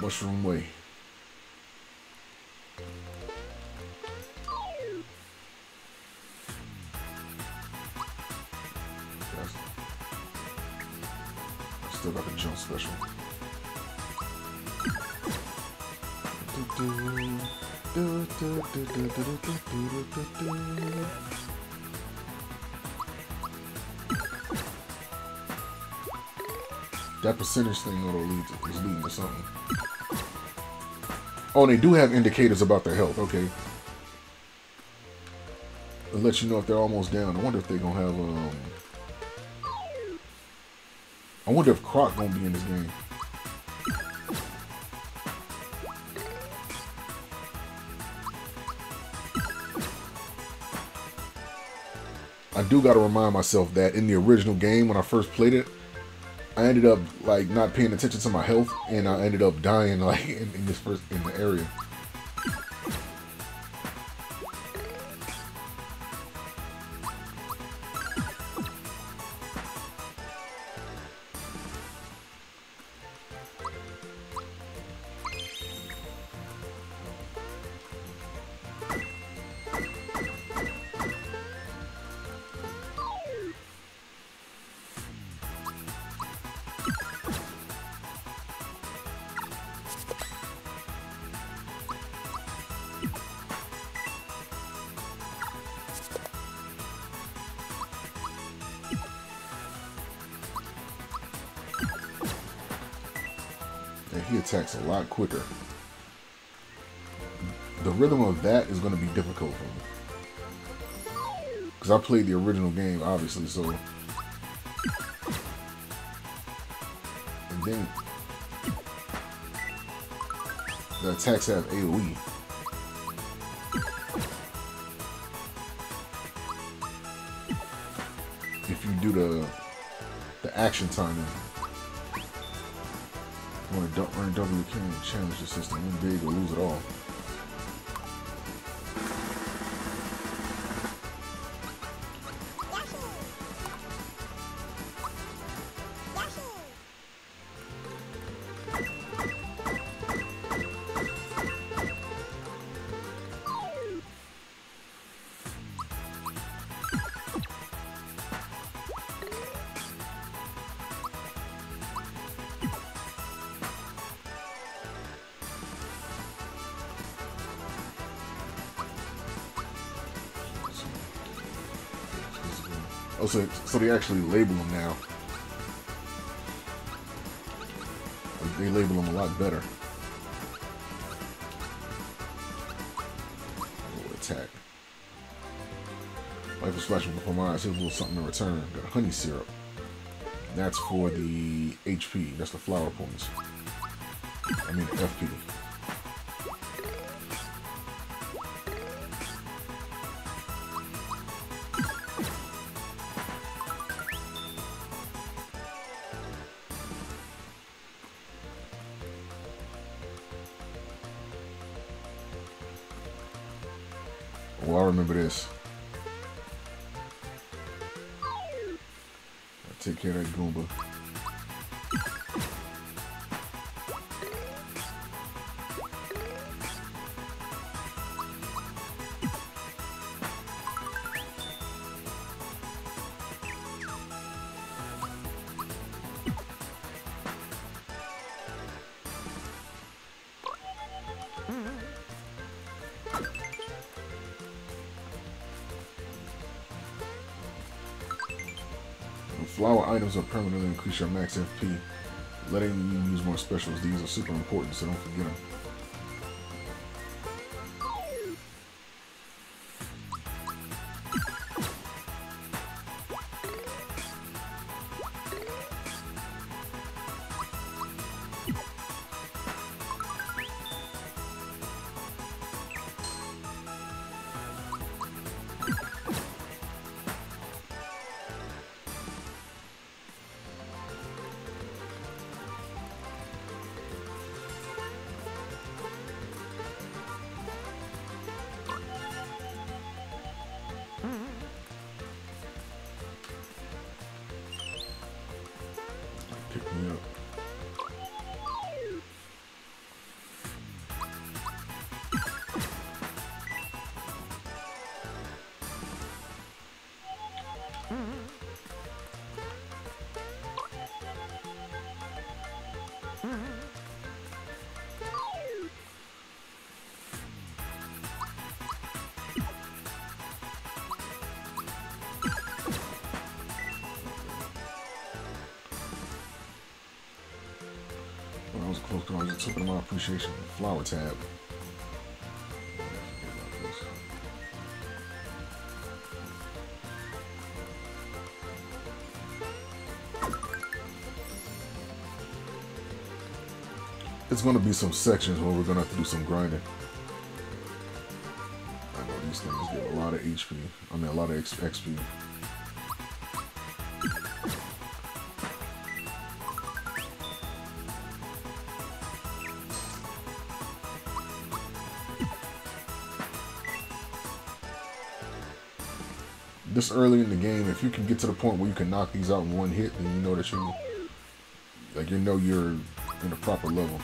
What's the wrong way? I still got the jump special. That percentage thing ought to lead to something. Oh, and they do have indicators about their health. Okay. It'll let you know if they're almost down. I wonder if they're gonna have I wonder if Croc gonna be in this game. I do gotta remind myself that in the original game, when I first played it, I ended up like not paying attention to my health, and I ended up dying like in the area. He attacks a lot quicker. The rhythm of that is going to be difficult for me, because I played the original game, obviously, so... And then... the attacks have AoE. If you do the action timing. Run W can challenge the system, win big or lose it all. Oh, so they actually label them now. Like, they label them a lot better. Oh, attack. Life is flashing before my eyes. Here's a little something in return. Got honey syrup. That's for the HP. That's the flower points. I mean, the FP. Oh, I remember this. I'll take care of that Goomba. Flower items will permanently increase your max FP, letting you use more specials. These are super important, so don't forget them. that was a close call. I just took my appreciation flower tab. It's going to be some sections where we're going to have to do some grinding. I know these things get a lot of HP. I mean, a lot of XP. This early in the game, if you can get to the point where you can knock these out in one hit, then you know that you, like, you know you're in the proper level.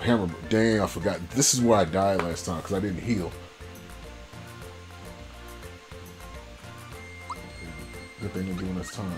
Hammer, dang, I forgot. This is where I died last time, because I didn't heal. Good thing they're doing this time.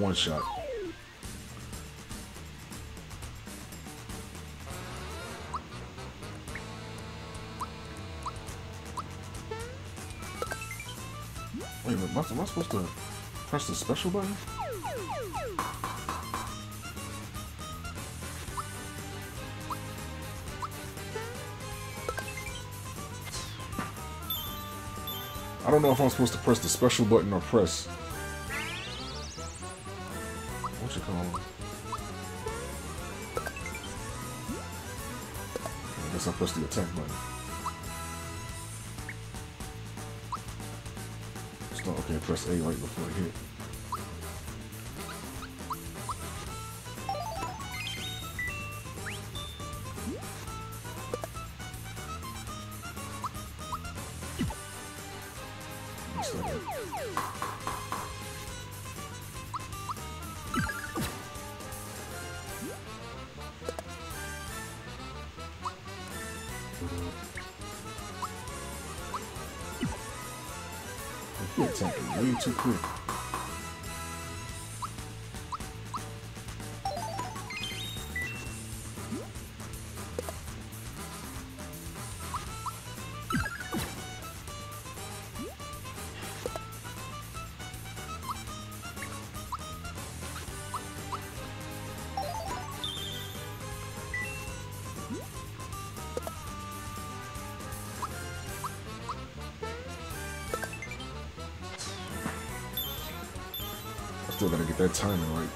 One shot. Wait a minute, am I supposed to press the special button? I don't know if I'm supposed to press the special button or press I press the attack button. Start, okay, press A right before it hit. Too quick. Still gotta get that timing right.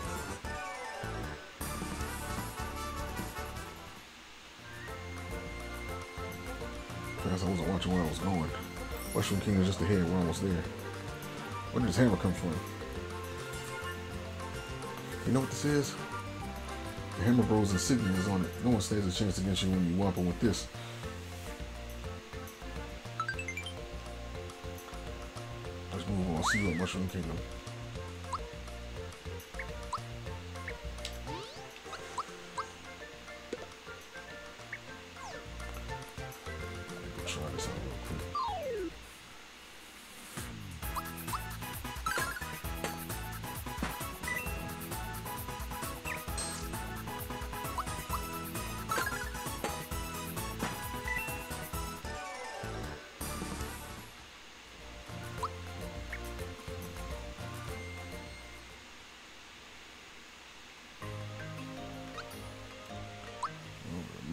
Guys, I wasn't watching where I was going. Mushroom King is just ahead. We're almost there. Where did this hammer come from? You know what this is? The Hammer Bros insignia is on it. No one stands a chance against you when you whopper with this. Let's move on. See you at Mushroom Kingdom.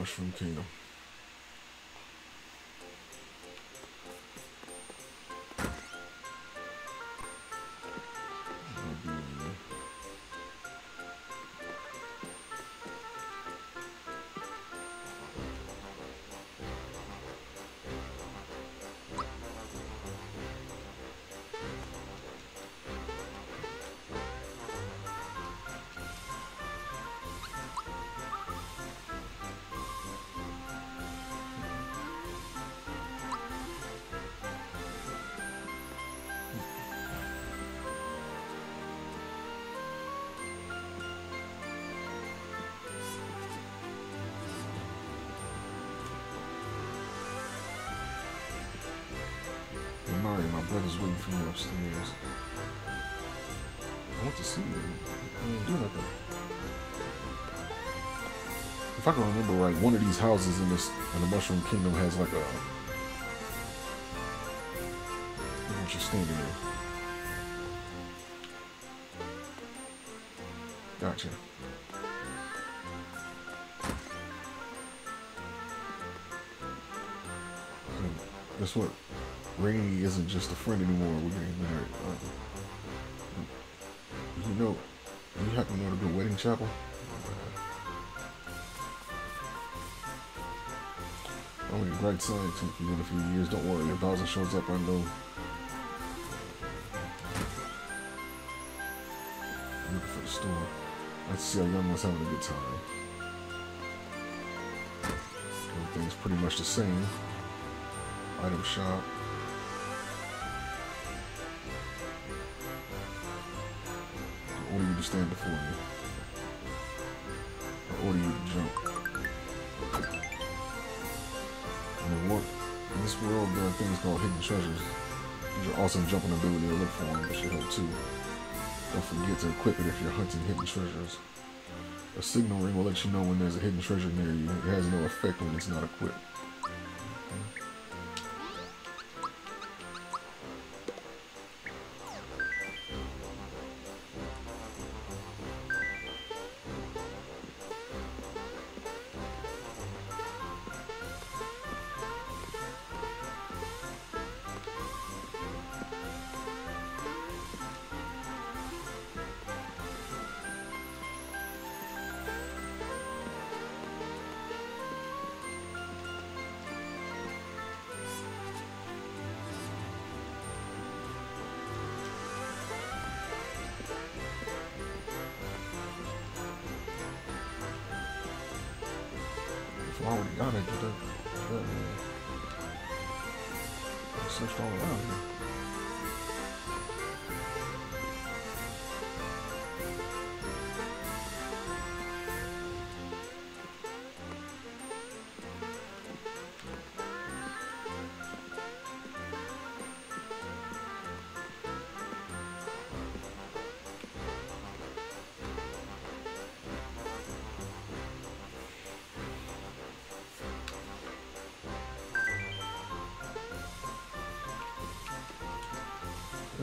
Mushroom Kingdom. My brother's waiting for me upstairs. I want to see him. I didn't do nothing. If I can remember right, one of these houses in the Mushroom Kingdom has like a... I don't just standing there. Gotcha. And guess what? Rainy isn't just a friend anymore. We're getting married. You know, you happen to know the good wedding chapel? I'm gonna get bright side to you in a few years. Don't worry, if Bowser shows up, I know. I'm looking for the store. Let's see how young was having a good time. Everything's pretty much the same. Item shop. Order you to stand before me. I order you to jump. And what? In this world, there are things called hidden treasures. These are awesome jumping ability to look for them, but you hope too. Don't forget to equip it if you're hunting hidden treasures. A signal ring will let you know when there's a hidden treasure near you. It has no effect when it's not equipped.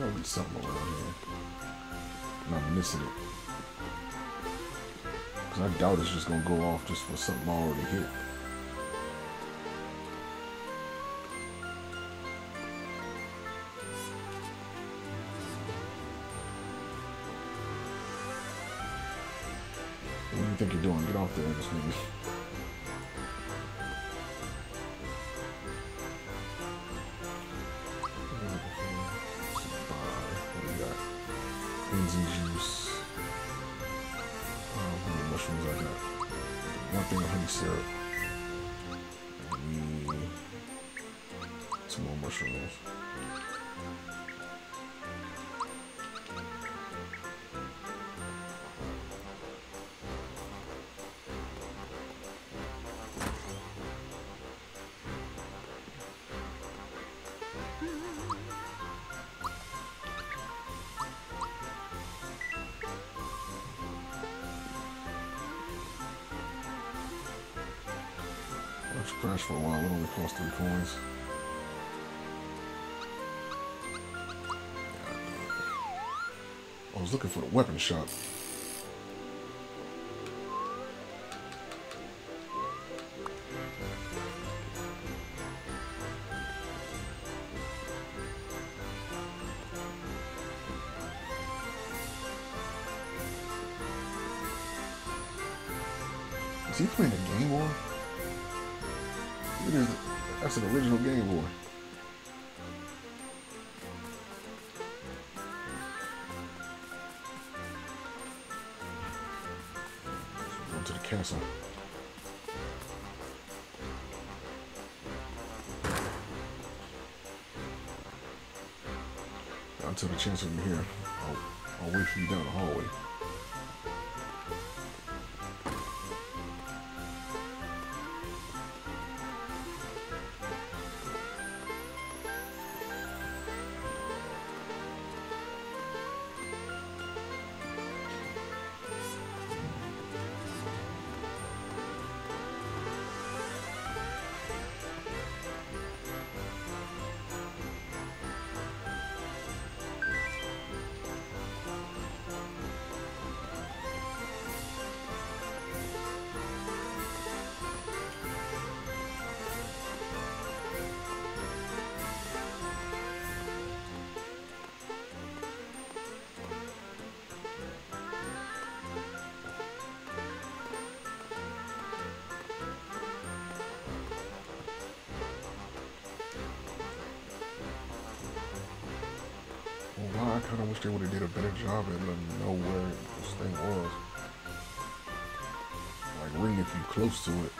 There'll be something around here. And I'm missing it. Because I doubt it's just going to go off just for something I already hit. What do you think you're doing? Get off there and just maybe. Crash for a while, it only cost 3 coins. I was looking for the weapon shop. Is he playing a Game Boy? What is it? That's an original Game Boy. Let's go to the castle. I'll take a chance from here. I'll wait for you down the hallway. I kind of wish they would have did a better job at letting me know where this thing was. Like ring if you close to it.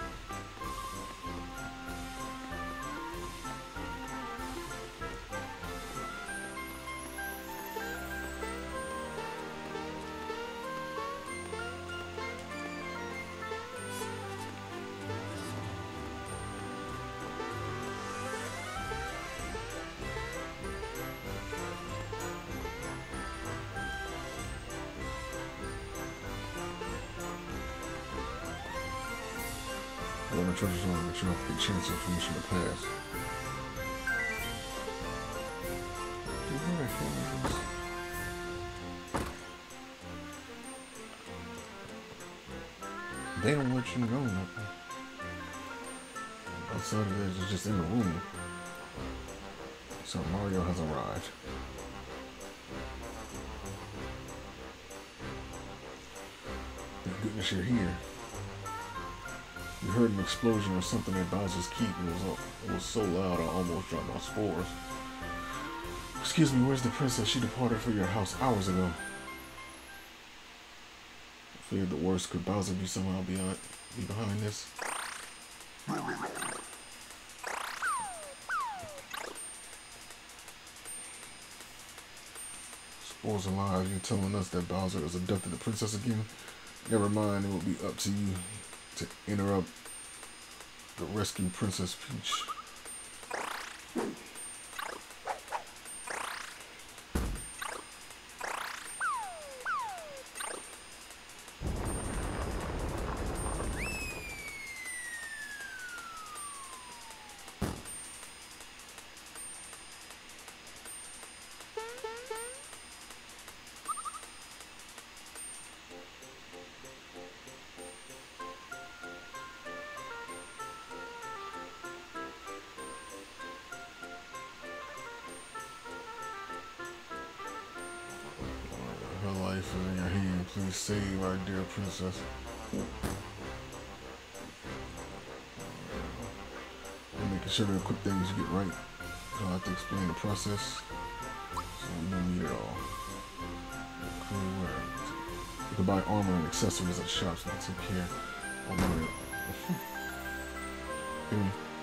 I'm going to try to make sure I get a chance of finishing the pass. They don't let you go nothing. Outside of this, it's just in the room. So Mario has arrived. Thank goodness you're here. You heard an explosion or something at Bowser's Keep, and it was so loud I almost dropped my spores. Excuse me, where's the princess? She departed for your house hours ago. I feared the worst. Could Bowser be somehow behind this? Spores alive, you're telling us that Bowser has abducted the princess again? Never mind, it will be up to you to interrupt the rescue Princess Peach. In your hand, please save our dear princess. I'm making sure to equip things you get right. I have to explain the process, so we don't need it all. You can buy armor and accessories at shops. Now take care.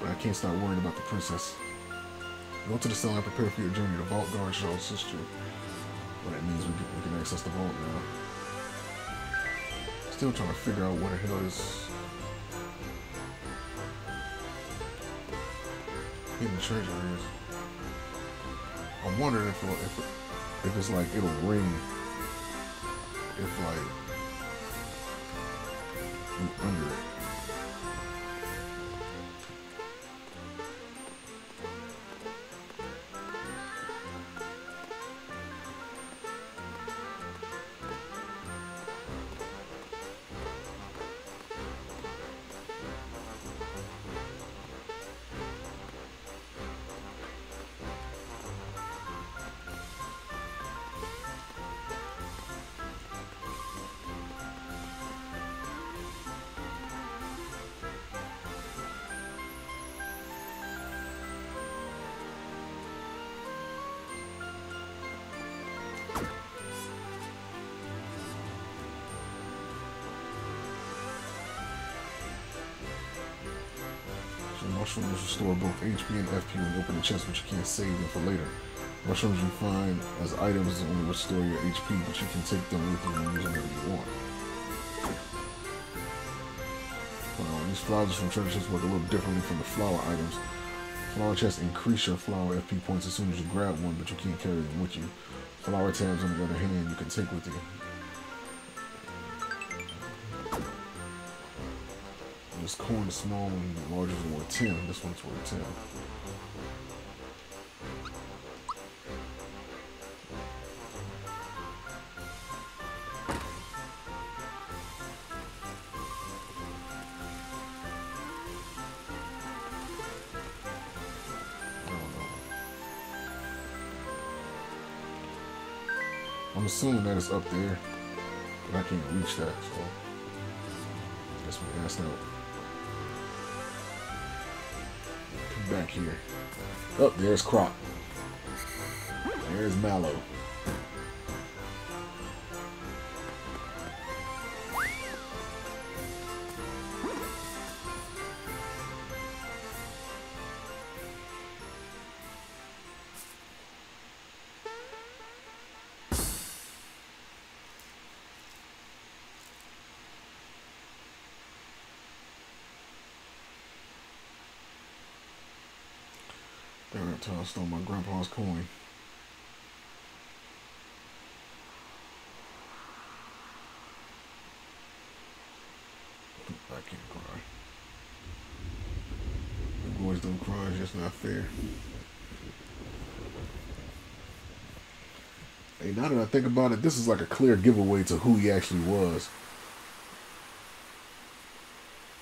But I can't stop worrying about the princess. Go to the cell and prepare for your journey. The vault guard shall assist you. Well, that means we can access the vault now. Still trying to figure out what the hell is hidden treasure is. I'm wondering if it's like it'll ring if like you're under it. Mushrooms restore both HP and FP when you open the chest, which you can't save them for later. Mushrooms you find as items that only restore your HP, but you can take them with you and use them whenever you want. These flowers from treasure chests work a little differently from the flower items. Flower chests increase your flower FP points as soon as you grab one, but you can't carry them with you. Flower tabs, on the other hand, you can take with you. This coin is small and the larger is worth 10. This one's worth 10. I'm assuming that it's up there, but I can't reach that, so I guess we asked out. Come back here. Oh, there's Croc. There's Mallow. I stole my grandpa's coin. I can't cry. The boys don't cry, it's just not fair. Hey, now that I think about it, this is like a clear giveaway to who he actually was.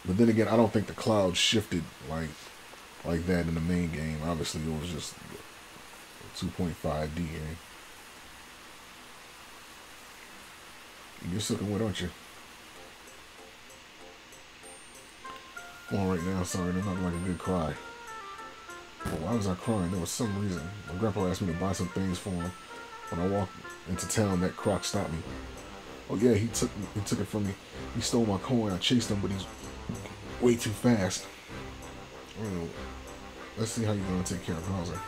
But then again, I don't think the cloud shifted like that in the main game. Obviously it was just 2.5D game. You're sick of what, aren't you? Come on right now, sorry, they're not like a good cry. But why was I crying? There was some reason. My grandpa asked me to buy some things for him. When I walked into town, that Croc stopped me. Oh yeah, he took it from me. He stole my coin, I chased him, but he's way too fast. Oh, let's see how you're going to take care of Bowser.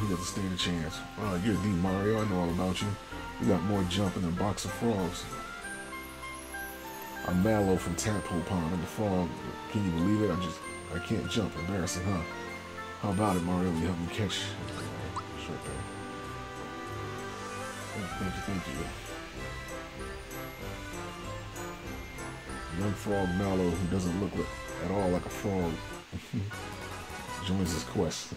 He doesn't stand a chance. You're the Mario, I know all about you. You got more jumping than a box of frogs. I'm Mallow from Tadpole Pond. I'm the frog. Can you believe it? I can't jump. Embarrassing, huh? How about it, Mario? You help me catch. Sure thing. Thank you. Young frog Mallow, who doesn't look at all like a frog, joins his quest.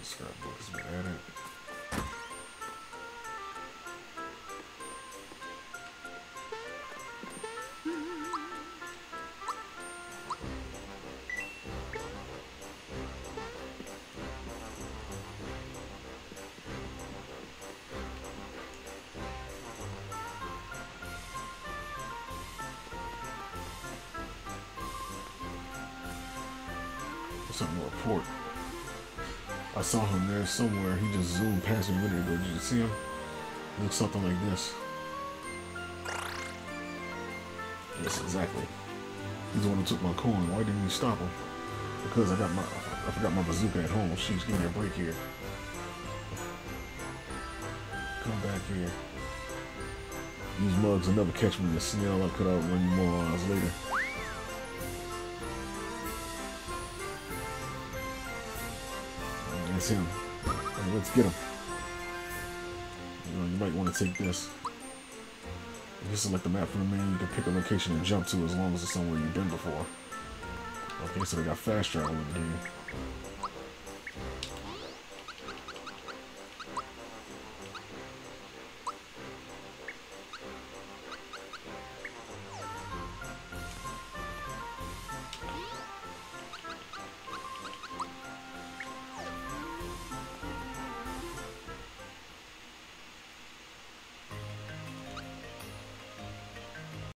The scrapbook has been added. Something to report. I saw him there somewhere. He just zoomed past me a minute ago. Did you see him? It looks something like this. Yes, exactly. He's the one who took my coin. Why didn't you stop him? Because I forgot my bazooka at home. She's giving me a break here. Come back here. These mugs will never catch me. The snail I could outrun you morons later. Him. Right, let's get him. You might want to take this. This is like the map from the menu. You can pick a location and jump to as long as it's somewhere you've been before. Okay, so they got fast travel in the game.